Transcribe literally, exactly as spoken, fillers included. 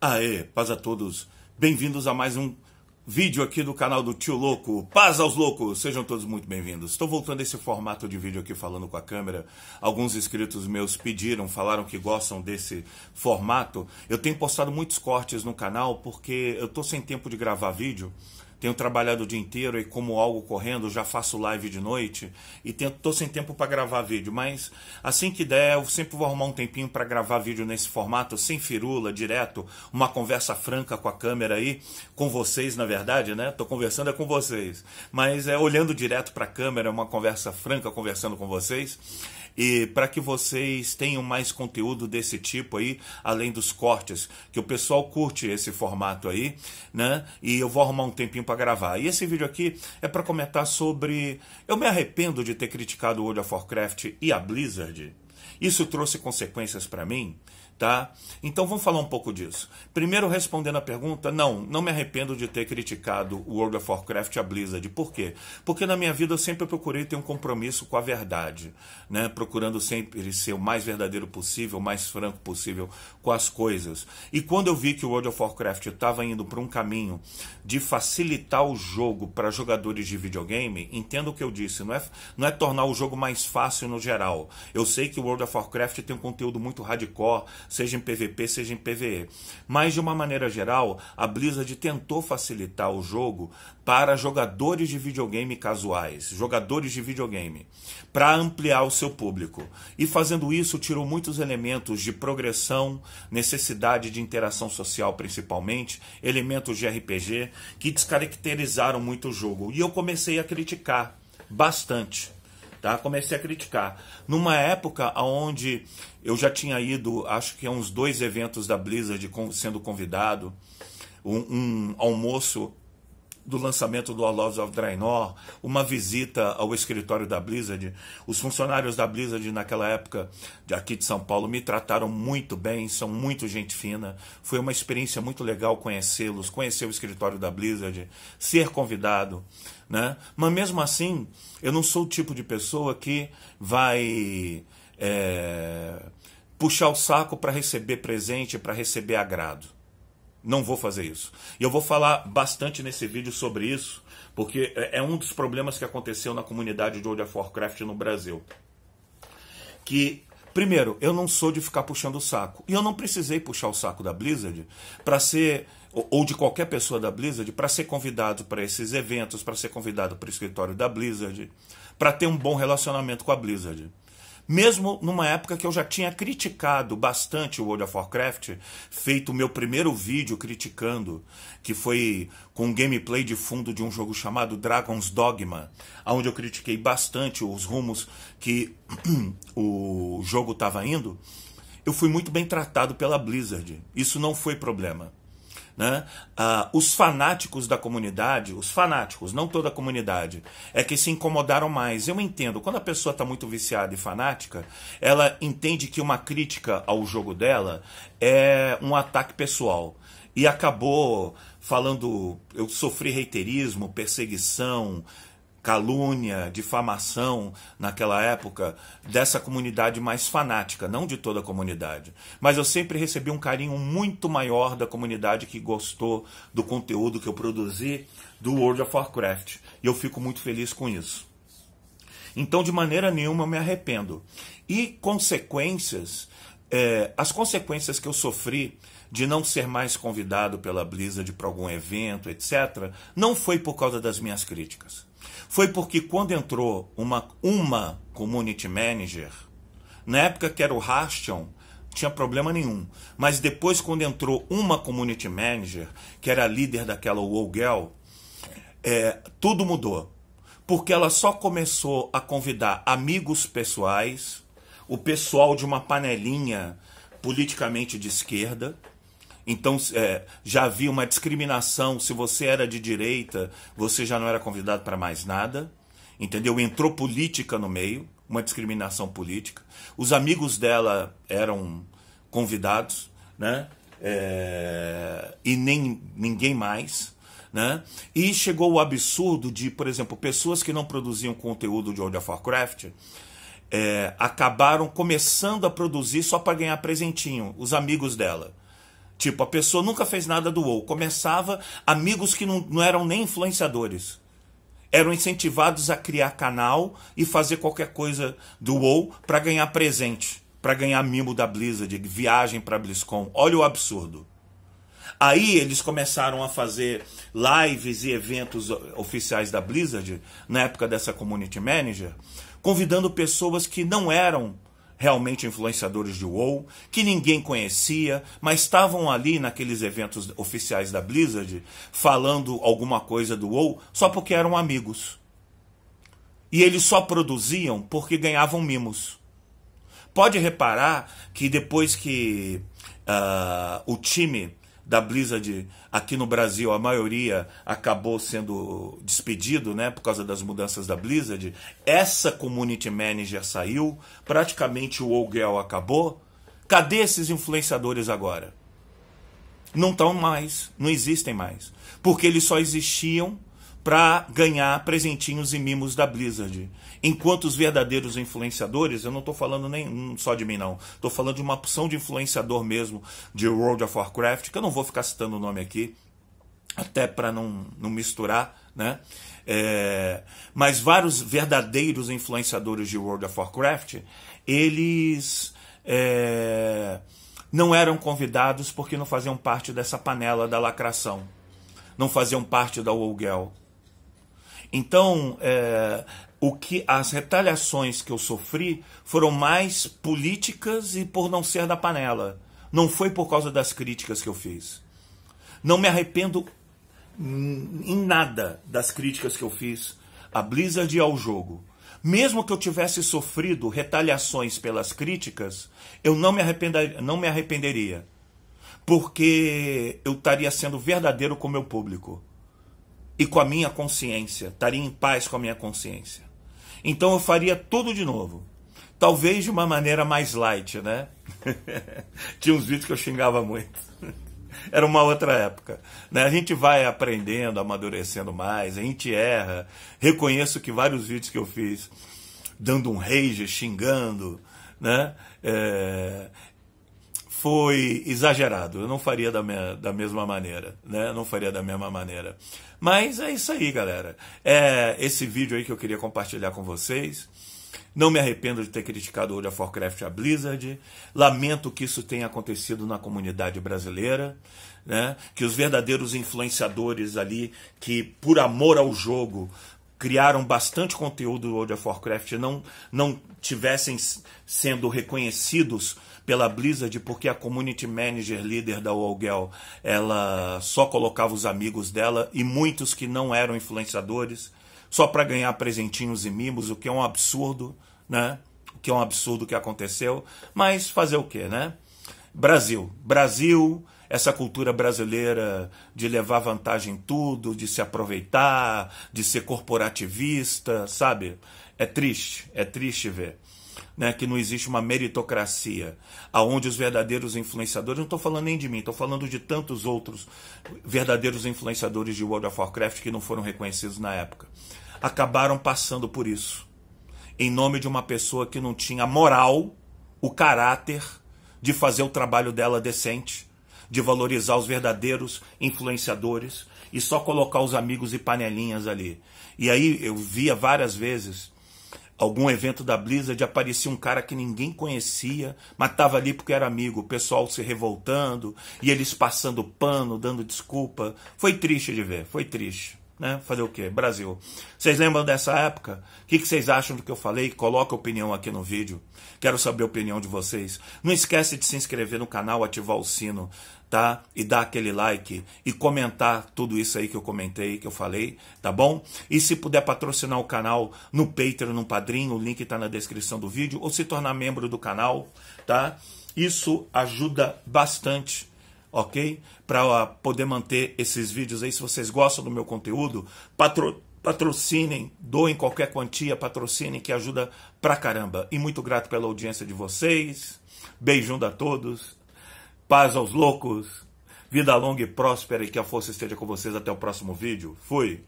Aê, paz a todos, bem-vindos a mais um vídeo aqui do canal do Tio Louco. Paz aos loucos, sejam todos muito bem-vindos. Estou voltando a esse formato de vídeo aqui falando com a câmera. Alguns inscritos meus pediram, falaram que gostam desse formato. Eu tenho postado muitos cortes no canal porque eu estou sem tempo de gravar vídeo. Tenho trabalhado o dia inteiro e como algo correndo, já faço live de noite e estou sem tempo para gravar vídeo. Mas assim que der, eu sempre vou arrumar um tempinho para gravar vídeo nesse formato, sem firula, direto, uma conversa franca com a câmera aí, com vocês, na verdade, né? Estou conversando é com vocês, mas é olhando direto para a câmera, uma conversa franca, conversando com vocês. E para que vocês tenham mais conteúdo desse tipo aí, além dos cortes, que o pessoal curte esse formato aí, né? E eu vou arrumar um tempinho para gravar. E esse vídeo aqui é para comentar sobre... Eu me arrependo de ter criticado o World of Warcraft e a Blizzard. Isso trouxe consequências para mim, tá? Então vamos falar um pouco disso. Primeiro, respondendo a pergunta, não, não me arrependo de ter criticado o World of Warcraft e a Blizzard. Por quê? Porque na minha vida eu sempre procurei ter um compromisso com a verdade, né? Procurando sempre ser o mais verdadeiro possível, o mais franco possível com as coisas. E quando eu vi que o World of Warcraft estava indo para um caminho de facilitar o jogo para jogadores de videogame, entendo o que eu disse, não é, não é tornar o jogo mais fácil no geral. Eu sei que o World of Warcraft tem um conteúdo muito hardcore, seja em P V P, seja em P V E. Mas, de uma maneira geral, a Blizzard tentou facilitar o jogo para jogadores de videogame casuais, jogadores de videogame, para ampliar o seu público. E fazendo isso, tirou muitos elementos de progressão, necessidade de interação social principalmente, elementos de R P G, que descaracterizaram muito o jogo. E eu comecei a criticar bastante. Tá? Comecei a criticar. Numa época onde eu já tinha ido, acho que a uns dois eventos da Blizzard sendo convidado, um, um almoço do lançamento do Warlords of Draenor, uma visita ao escritório da Blizzard. Os funcionários da Blizzard naquela época, aqui de São Paulo, me trataram muito bem, são muito gente fina. Foi uma experiência muito legal conhecê-los, conhecer o escritório da Blizzard, ser convidado, né? Mas mesmo assim, eu não sou o tipo de pessoa que vai é, puxar o saco para receber presente, para receber agrado. Não vou fazer isso. E eu vou falar bastante nesse vídeo sobre isso, porque é um dos problemas que aconteceu na comunidade de World of Warcraft no Brasil. Que, primeiro, eu não sou de ficar puxando o saco. E eu não precisei puxar o saco da Blizzard para ser... ou de qualquer pessoa da Blizzard, para ser convidado para esses eventos, para ser convidado para o escritório da Blizzard, para ter um bom relacionamento com a Blizzard. Mesmo numa época que eu já tinha criticado bastante o World of Warcraft, feito o meu primeiro vídeo criticando, que foi com um gameplay de fundo de um jogo chamado Dragon's Dogma, onde eu critiquei bastante os rumos que o jogo estava indo, eu fui muito bem tratado pela Blizzard. Isso não foi problema. Né? Ah, os fanáticos da comunidade, os fanáticos, não toda a comunidade, é que se incomodaram mais. Eu entendo, quando a pessoa está muito viciada e fanática, ela entende que uma crítica ao jogo dela é um ataque pessoal. E acabou falando, eu sofri reiterismo, perseguição, calúnia, difamação naquela época dessa comunidade mais fanática, não de toda a comunidade. Mas eu sempre recebi um carinho muito maior da comunidade que gostou do conteúdo que eu produzi do World of Warcraft. E eu fico muito feliz com isso. Então, de maneira nenhuma, eu me arrependo. E consequências, é, as consequências que eu sofri de não ser mais convidado pela Blizzard para algum evento, etcétera, não foi por causa das minhas críticas. Foi porque quando entrou uma, uma community manager, na época que era o Rastion, tinha problema nenhum. Mas depois, quando entrou uma community manager, que era a líder daquela Woolgel, é, tudo mudou. Porque ela só começou a convidar amigos pessoais, o pessoal de uma panelinha politicamente de esquerda. Então é, já havia uma discriminação, se você era de direita, você já não era convidado para mais nada, entendeu? Entrou política no meio, uma discriminação política. Os amigos dela eram convidados, né? É, e nem ninguém mais, né? E chegou o absurdo de, por exemplo, pessoas que não produziam conteúdo de World of Warcraft... É, acabaram começando a produzir só para ganhar presentinho, os amigos dela. Tipo, a pessoa nunca fez nada do WoW. Começava, amigos que não, não eram nem influenciadores. Eram incentivados a criar canal e fazer qualquer coisa do WoW para ganhar presente, para ganhar mimo da Blizzard, viagem para BlizzCon. Olha o absurdo. Aí eles começaram a fazer lives e eventos oficiais da Blizzard, na época dessa Community Manager, convidando pessoas que não eram realmente influenciadores de WoW, que ninguém conhecia, mas estavam ali naqueles eventos oficiais da Blizzard, falando alguma coisa do WoW, só porque eram amigos. E eles só produziam porque ganhavam mimos. Pode reparar que depois que uh, o time da Blizzard aqui no Brasil, a maioria acabou sendo despedido, né, por causa das mudanças da Blizzard, essa Community Manager saiu, praticamente o Woolgel acabou. Cadê esses influenciadores agora? Não estão mais, não existem mais, porque eles só existiam para ganhar presentinhos e mimos da Blizzard, enquanto os verdadeiros influenciadores, eu não estou falando nem só de mim não, estou falando de uma opção de influenciador mesmo, de World of Warcraft, que eu não vou ficar citando o nome aqui, até para não, não misturar, né? É, mas vários verdadeiros influenciadores de World of Warcraft, eles é, não eram convidados porque não faziam parte dessa panela da lacração, não faziam parte da Woolgel. Então, é, o que, as retaliações que eu sofri foram mais políticas e por não ser da panela. Não foi por causa das críticas que eu fiz. Não me arrependo em nada das críticas que eu fiz à Blizzard e ao jogo. Mesmo que eu tivesse sofrido retaliações pelas críticas, eu não me arrependeria, não me arrependeria. Porque eu estaria sendo verdadeiro com o meu público. E com a minha consciência, estaria em paz com a minha consciência. Então eu faria tudo de novo. Talvez de uma maneira mais light, né? Tinha uns vídeos que eu xingava muito. Era uma outra época, né? A gente vai aprendendo, amadurecendo mais, a gente erra. Reconheço que vários vídeos que eu fiz, dando um rage, xingando, né? É... foi exagerado, eu não faria da, me da mesma maneira, né? Não faria da mesma maneira. Mas é isso aí, galera. É esse vídeo aí que eu queria compartilhar com vocês. Não me arrependo de ter criticado o World of Warcraft e a Blizzard. Lamento que isso tenha acontecido na comunidade brasileira, né? Que os verdadeiros influenciadores ali, que por amor ao jogo, criaram bastante conteúdo do World of Warcraft, não, não tivessem sendo reconhecidos pela Blizzard, porque a Community Manager líder da Woolgel, ela só colocava os amigos dela e muitos que não eram influenciadores, só para ganhar presentinhos e mimos, o que é um absurdo, né? O que é um absurdo que aconteceu, mas fazer o quê, né? Brasil, Brasil... essa cultura brasileira de levar vantagem em tudo, de se aproveitar, de ser corporativista, sabe? É triste, é triste ver, né, que não existe uma meritocracia, aonde os verdadeiros influenciadores, não estou falando nem de mim, estou falando de tantos outros verdadeiros influenciadores de World of Warcraft que não foram reconhecidos na época. Acabaram passando por isso, em nome de uma pessoa que não tinha a moral, o caráter de fazer o trabalho dela decente, de valorizar os verdadeiros influenciadores e só colocar os amigos e panelinhas ali. E aí eu via várias vezes algum evento da Blizzard, aparecia um cara que ninguém conhecia, mas estava ali porque era amigo, o pessoal se revoltando e eles passando pano, dando desculpa. Foi triste de ver, foi triste, né? Fazer o quê? Brasil. Vocês lembram dessa época? O que vocês acham do que eu falei? Coloca opinião aqui no vídeo. Quero saber a opinião de vocês. Não esquece de se inscrever no canal, ativar o sino, tá? E dar aquele like e comentar tudo isso aí que eu comentei, que eu falei, tá bom? E se puder patrocinar o canal no Patreon, no Padrinho, o link tá na descrição do vídeo, ou se tornar membro do canal, tá? Isso ajuda bastante, ok? Para poder manter esses vídeos aí. Se vocês gostam do meu conteúdo, patro... patrocinem, doem qualquer quantia, patrocinem, que ajuda pra caramba. E muito grato pela audiência de vocês. Beijão a todos. Paz aos loucos, vida longa e próspera e que a força esteja com vocês até o próximo vídeo. Fui!